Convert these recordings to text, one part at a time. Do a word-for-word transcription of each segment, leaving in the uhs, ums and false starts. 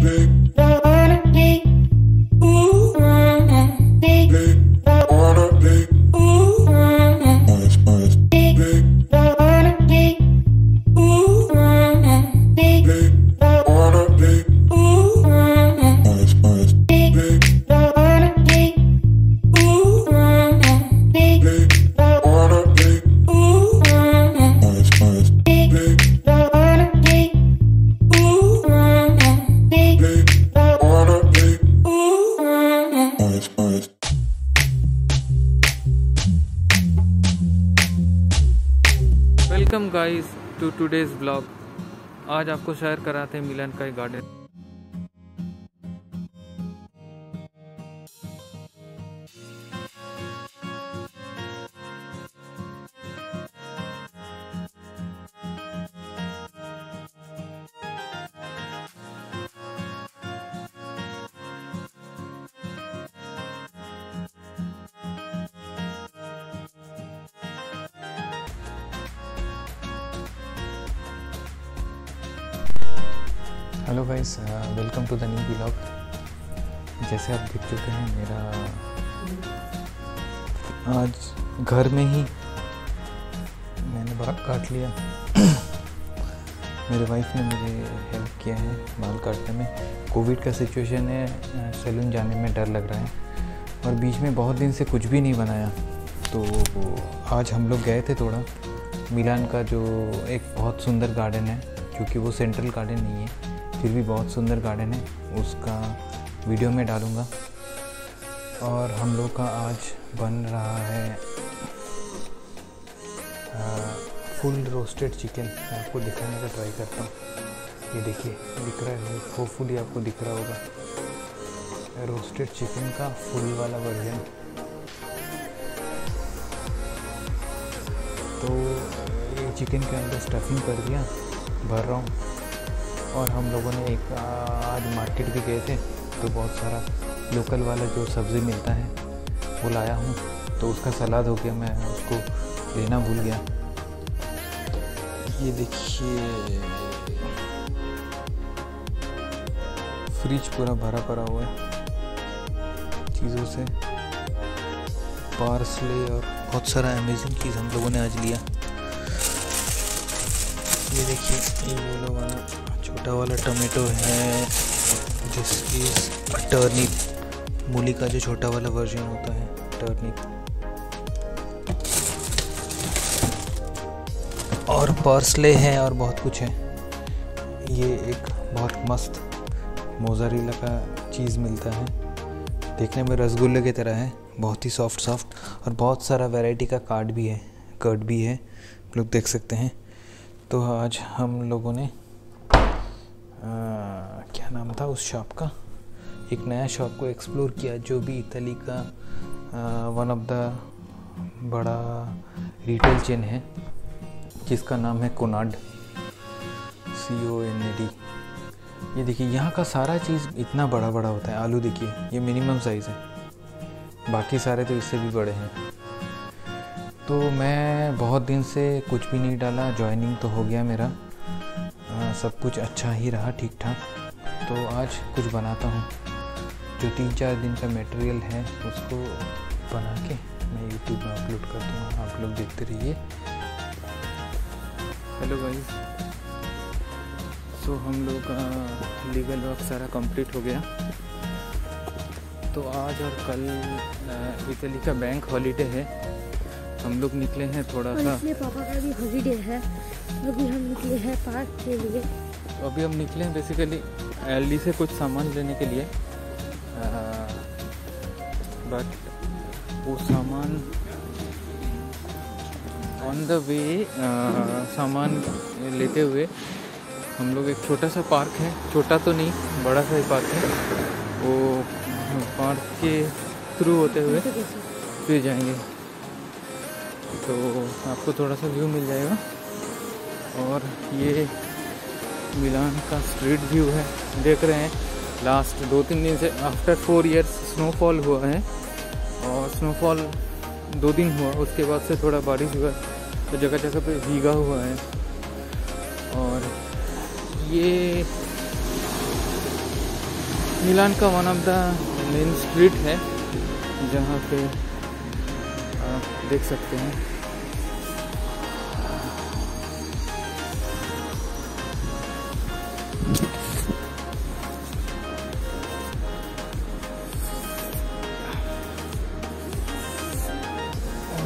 Welcome guys to today's blog. आज आपको share कराते हैं मिलान का एक garden. Hello guys, welcome to the new blog. जैसे आप देख चुके हैं, मेरा आज घर में ही मैंने बाल काट लिया। मेरे वाइफ ने मुझे हेल्प किया है बाल काटने में। कोविड का सिचुएशन है, सैलून जाने में डर लग रहा है और बीच में बहुत दिन से कुछ भी नहीं बनाया, तो आज हम लोग गए थे थोड़ा। मिलान का जो एक बहुत सुंदर गार्डन है, क्योंकि वो सेंट्रल गार्डन नहीं है, फिर भी बहुत सुंदर गार्डन है, उसका वीडियो में डालूंगा। और हम लोग का आज बन रहा है आ, फुल रोस्टेड चिकन। मैं आपको दिखाने का ट्राई करता हूँ। ये देखिए, दिख रहा है, होपफुली आपको दिख रहा होगा। रोस्टेड चिकन का फुल वाला वर्जन। तो ये चिकन के अंदर स्टफिंग कर दिया, भर रहा हूँ। और हम लोगों ने एक आज मार्केट भी गए थे, तो बहुत सारा लोकल वाला जो सब्ज़ी मिलता है वो लाया हूँ, तो उसका सलाद हो गया। मैं उसको लेना भूल गया। ये देखिए, फ्रिज पूरा भरा पड़ा हुआ है चीज़ों से, पार्सले और बहुत सारा अमेजिंग चीज़ हम लोगों ने आज लिया। ये देखिए, ये लोग वाला छोटा वाला टमेटो है, दिस इज टर्निप, मूली का जो छोटा वाला वर्जन होता है टर्निप। और पार्सले है और बहुत कुछ है। ये एक बहुत मस्त मोज़रेला का चीज़ मिलता है, देखने में रसगुल्ले की तरह है, बहुत ही सॉफ्ट सॉफ्ट। और बहुत सारा वैरायटी का कार्ड भी है, कर्ड भी है, लोग देख सकते हैं। तो आज हम लोगों ने आ, क्या नाम था उस शॉप का, एक नया शॉप को एक्सप्लोर किया, जो भी इटली का वन ऑफ द बड़ा रिटेल चेन है, जिसका नाम है कोनाड, सी ओ एन ए डी। ये देखिए, यहाँ का सारा चीज़ इतना बड़ा बड़ा होता है। आलू देखिए, ये मिनिमम साइज़ है, बाकी सारे तो इससे भी बड़े हैं। तो मैं बहुत दिन से कुछ भी नहीं डाला, ज्वाइनिंग तो हो गया मेरा, सब कुछ अच्छा ही रहा, ठीक ठाक। तो आज कुछ बनाता हूँ, जो तीन चार दिन का मटेरियल है उसको बना के मैं यूट्यूब में अपलोड कर दूँगा, आप लोग देखते रहिए। हेलो गाइस, सो हम लोग का लीगल वर्क सारा कंप्लीट हो गया। तो आज और कल इटली का बैंक हॉलीडे है, हम लोग निकले हैं थोड़ा सा। पापा का भी हॉलीडे है, अभी हम निकले हैं पार्क के लिए। तो अभी हम निकले हैं बेसिकली एल्डी से कुछ सामान लेने के लिए, बट वो सामान ऑन द वे सामान लेते हुए हम लोग एक छोटा सा पार्क है, छोटा तो नहीं, बड़ा सा ही पार्क है, वो पार्क के थ्रू होते हुए फिर जाएंगे, तो आपको थोड़ा सा व्यू मिल जाएगा। और ये मिलान का स्ट्रीट व्यू है, देख रहे हैं। लास्ट दो तीन दिन से, आफ्टर फोर इयर्स स्नोफॉल हुआ है, और स्नोफॉल दो दिन हुआ, उसके बाद से थोड़ा बारिश हुआ, तो जगह जगह पे भीगा हुआ है। और ये मिलान का one of the main street है जहाँ पे आप देख सकते हैं।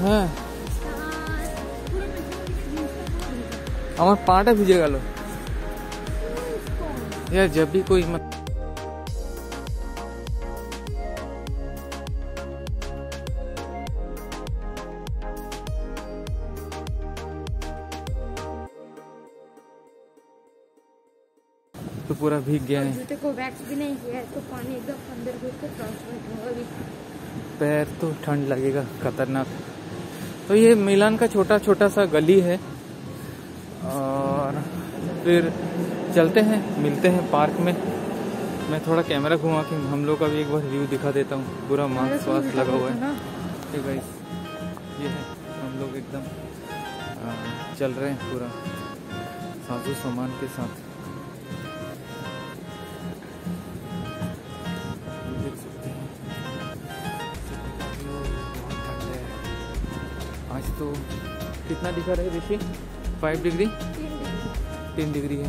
हाँ हमारा पाटा भिजे गल यार, जब भी कोई मत... तो पूरा भीग गया है। जूते को वैक्स भी नहीं किया है, तो पानी एकदम अंदर घुस के ट्रांसफर होगा भी। पैर तो ठंड लगेगा खतरनाक। तो ये मिलान का छोटा छोटा सा गली है। और फिर चलते हैं, मिलते हैं पार्क में। मैं थोड़ा कैमरा घुमा के हम लोग का भी एक बार व्यू दिखा देता हूँ। पूरा मास्क वास्क लगा हुआ है। ठीक है, ये है हम लोग एकदम चल रहे हैं पूरा साजो सामान के साथ। आज तो कितना दिखा रहा है देखिए, फाइव डिग्री टेन डिग्री है,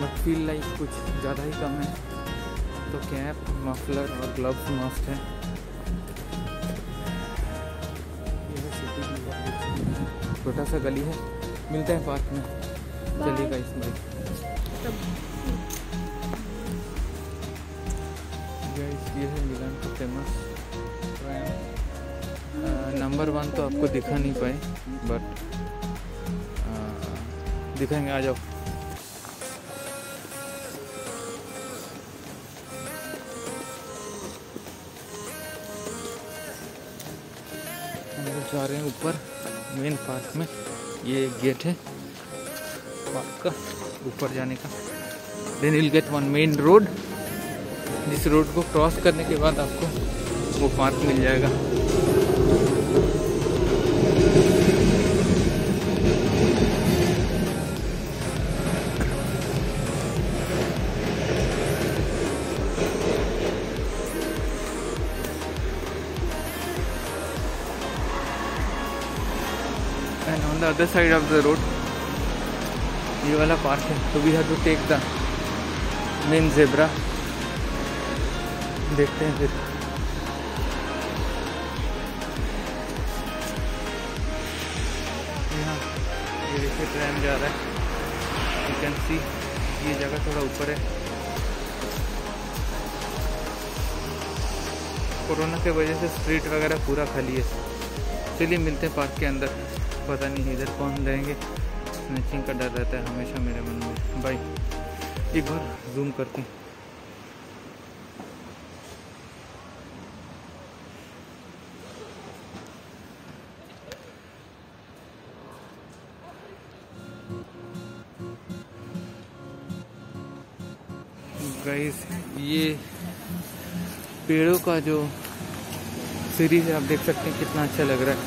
बट फील लाइक कुछ ज़्यादा ही कम है। तो कैप, मफलर और ग्लव्स मस्ट है। छोटा सा गली है, मिलता है पार्क में। चलिएगा इसमें ये है मिलान का फेमस ट्रायम नंबर वन। तो आपको दिखा नहीं पाए, बट दिखाएंगे। आ जाओ, हम लोग जा रहे हैं ऊपर मेन पार्क में। ये गेट है पार्क का ऊपर जाने का। Then will get one main road, जिस रोड को क्रॉस करने के बाद आपको वो पार्क मिल जाएगा। And on the other side of the road, ये वाला पार्क है। तो we have to take the main zebra. देखते हैं फिर। यहाँ ये देखिए ट्रेन जा रहा है। You can see ये जगह थोड़ा ऊपर है। कोरोना के वजह से स्ट्रीट वगैरह पूरा खाली है। चलिए मिलते हैं पार्क के अंदर। पता नहीं इधर कौन रहेंगे, स्नेचिंग का डर रहता है हमेशा मेरे मन में। बाय, एक बार जूम करते हैं। गाइस, ये पेड़ों का जो सीरीज है आप देख सकते हैं, कितना अच्छा लग रहा है।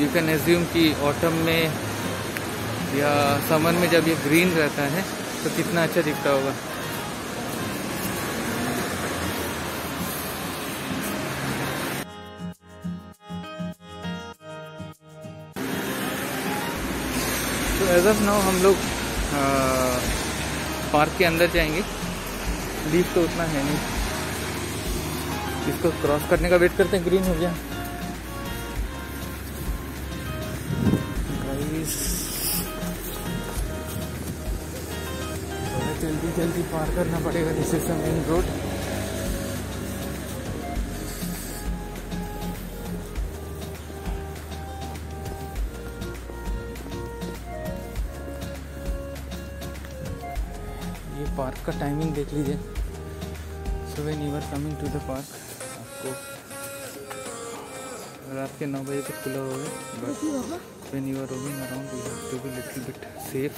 यू कैन एज्यूम कि ऑटम में या समर में जब ये ग्रीन रहता है तो कितना अच्छा दिखता होगा। तो एज ऑफ नाउ हम लोग पार्क के अंदर जाएंगे। लीफ तो उतना है नहीं, इसको क्रॉस करने का वेट करते हैं। ग्रीन हो गया। जल्दी जल्दी पार करना पड़ेगा। This is the main road. ये पार्क का टाइमिंग देख लीजिए। So when you are coming to the park, रात के नौ बजे तक खुला होगा। But when you are roaming around you have to be little bit safe,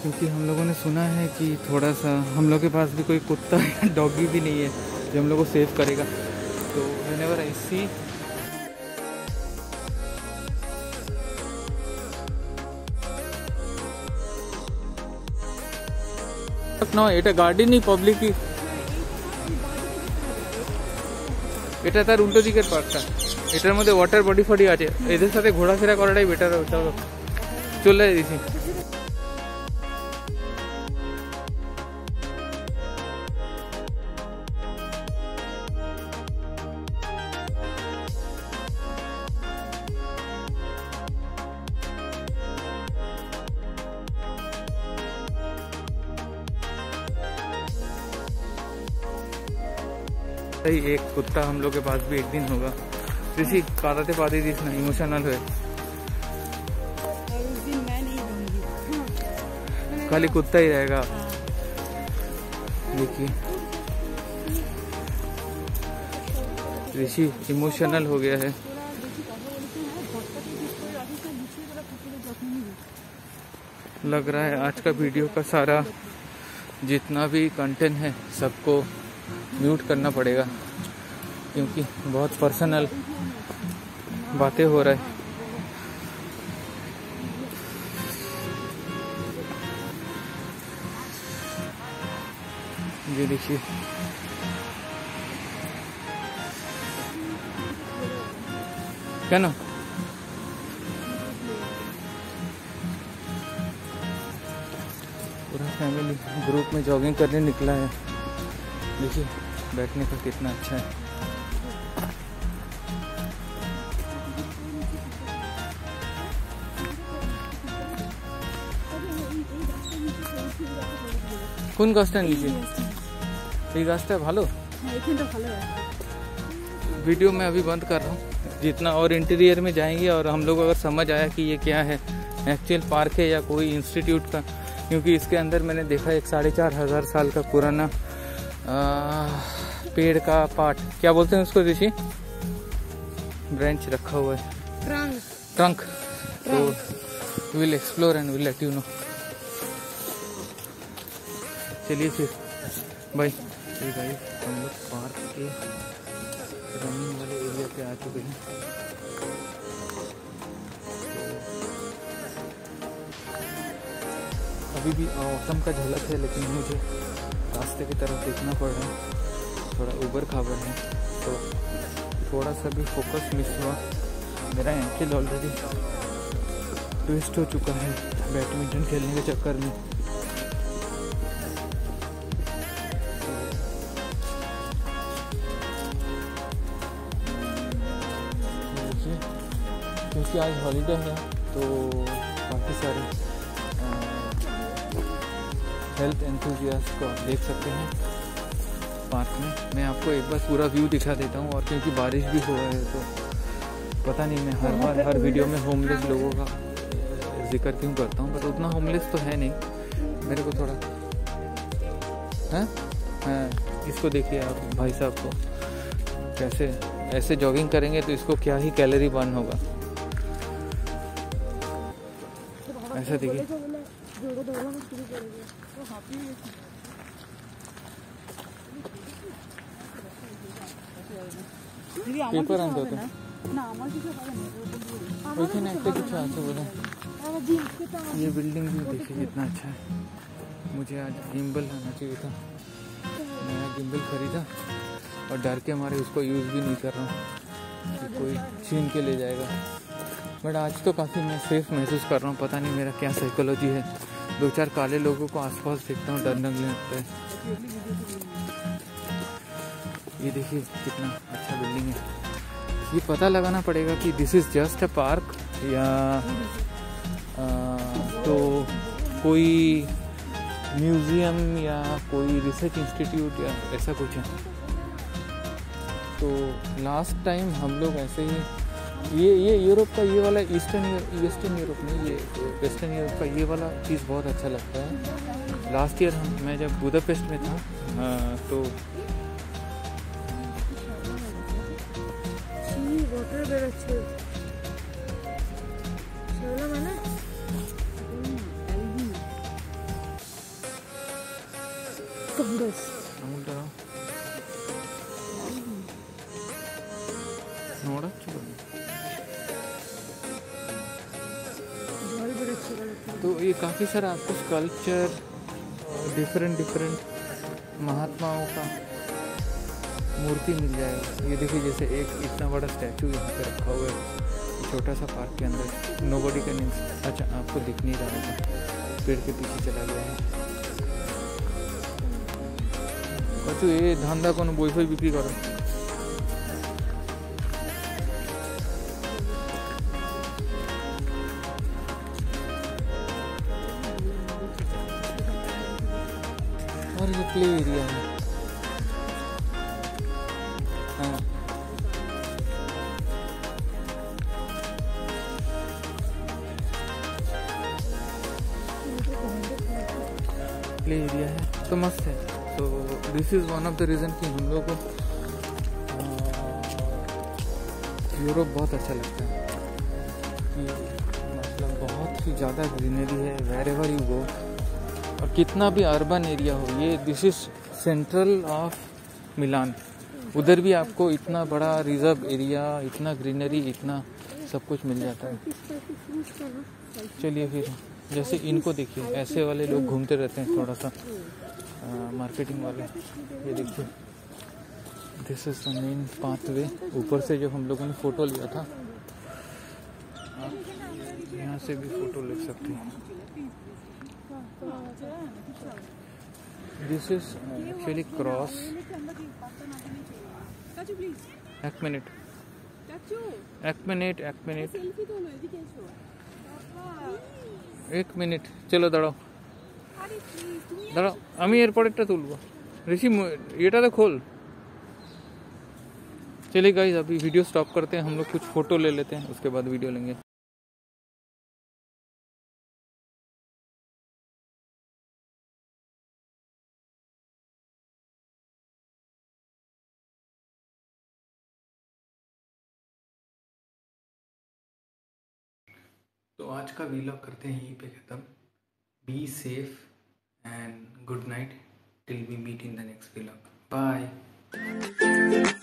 क्योंकि हम लोगों ने सुना है कि थोड़ा सा हम लोग के पास भी कोई कुत्ता या डॉगी भी नहीं है जो हम लोग को सेव करेगा। तो व्हेनेवर आई सी ना এটা গার্ডেনই পাবলিকই এটা তার উল্টো দিকের পার্কটা এটার মধ্যে ওয়াটার বডি ফডি আছে এদের সাথে ঘোরাফেরা করাটাই বেটার হবে চলো চলে দিছি सही एक कुत्ता हम लोग के पास भी एक दिन होगा ऋषि कादाते पाते थी इसमें इमोशनल हुए खाली कुत्ता ही रहेगा देखिए ऋषि इमोशनल हो गया है लग रहा है आज का वीडियो का सारा जितना भी कंटेंट है सबको म्यूट करना पड़ेगा क्योंकि बहुत पर्सनल बातें हो रहा है ये देखिए क्या ना पूरा फैमिली ग्रुप में जॉगिंग करने निकला है देखिए बैठने का कितना अच्छा है कौन गाछटा लीजिए गाछटा भालो वीडियो में अभी बंद कर रहा हूँ जितना और इंटीरियर में जाएंगे और हम लोग अगर समझ आया कि ये क्या है एक्चुअल पार्क है या कोई इंस्टीट्यूट का क्योंकि इसके अंदर मैंने देखा एक साढ़े चार हजार साल का पुराना आ, पेड़ का पार्ट क्या बोलते हैं उसको ऋषि ब्रांच रखा हुआ है ट्रंक ट्रंक तो will explore and will let you know चलिए फिर भाई हम लोग पार्क के रनिंग वाले एरिया पे आ चुके हैं अभी भी मौसम का झलक है लेकिन मुझे रास्ते की तरफ देखना पड़ रहा है थोड़ा ऊबर खाबर है तो थोड़ा सा भी फोकस मिस हुआ मेरा एंकल ऑलरेडी ट्विस्ट हो चुका है बैडमिंटन खेलने के चक्कर में क्योंकि आज हॉलीडे है तो काफ़ी सारे हेल्थ एंथुजियास्ट को आप देख सकते हैं पार्क में मैं आपको एक बार पूरा व्यू दिखा देता हूँ और क्योंकि बारिश भी हो रही है तो पता नहीं मैं हर बार हर वीडियो में होमलेस लोगों का जिक्र क्यों करता हूँ बट उतना होमलेस तो है नहीं मेरे को थोड़ा है इसको देखिए आप भाई साहब को कैसे ऐसे जॉगिंग करेंगे तो इसको क्या ही कैलोरी बर्न होगा ऐसा देखिए पेपर आनते होते ये बिल्डिंग भी देखिए कितना अच्छा है मुझे आज गिम्बल लाना चाहिए था नया गिम्बल खरीदा और डर के मारे उसको यूज़ भी नहीं कर रहा हूँ कि कोई छीन के ले जाएगा बट आज तो काफ़ी मैं सेफ महसूस कर रहा हूँ पता नहीं मेरा क्या साइकोलॉजी है दो चार काले लोगों को आसपास देखता हूँ डर लगने लगता है ये देखिए कितना अच्छा बिल्डिंग है ये पता लगाना पड़ेगा कि this is just a park या आ, तो कोई म्यूजियम या कोई रिसर्च इंस्टीट्यूट या ऐसा कुछ है तो लास्ट टाइम हम लोग ऐसे ही ये ये यूरोप का ये वाला ईस्टर्न ईस्टर्न यूरोप में ये वेस्टर्न यूरोप का ये वाला चीज़ बहुत अच्छा लगता है लास्ट ईयर हम मैं जब बुदापेस्ट में था आ, तो तो ये काफ़ी सारा आपको स्कल्पचर डिफरेंट डिफरेंट महात्माओं का मूर्ति मिल जाएगा। ये देखिए जैसे एक इतना बड़ा स्टैचू यहाँ पे रखा हुआ है छोटा सा पार्क के अंदर, नोबडी का नेम। अच्छा आपको दिख नहीं रहा है, पेड़ के पीछे चला गया है। अच्छा ये धांधा कौन बोईफाई बिक्री करो। और ये प्ले एरिया है। हाँ प्ले एरिया है तो मस्त है। तो this is one of the reason कि हम लोग को यूरोप बहुत अच्छा लगता है कि मतलब बहुत ही ज़्यादा ग्रीनरी है वेर एवर यू गो, और कितना भी अर्बन एरिया हो। ये this is central of Milan, उधर भी आपको इतना बड़ा रिजर्व एरिया, इतना ग्रीनरी, इतना सब कुछ मिल जाता है। चलिए फिर जैसे इनको देखिए, ऐसे वाले लोग घूमते रहते हैं थोड़ा सा मार्केटिंग वाले। ये देखिए this is the main pathway, ऊपर से जो हम लोगों ने फ़ोटो लिया था, आप यहाँ से भी फ़ोटो ले सकते हैं। This is actually cross. एक मिनट एक मिनट एक मिनट एक मिनट चलो दाड़ो दाड़ो हमें एयरपोर्ट तुलबो ऋषि ये खोल। चलिए गाइस अभी वीडियो स्टॉप करते हैं, हम लोग कुछ फोटो ले लेते हैं, उसके बाद वीडियो लेंगे। तो आज का व्लॉग करते हैं यहीं पे खत्म। Be safe and good night till we meet in the next vlog. Bye.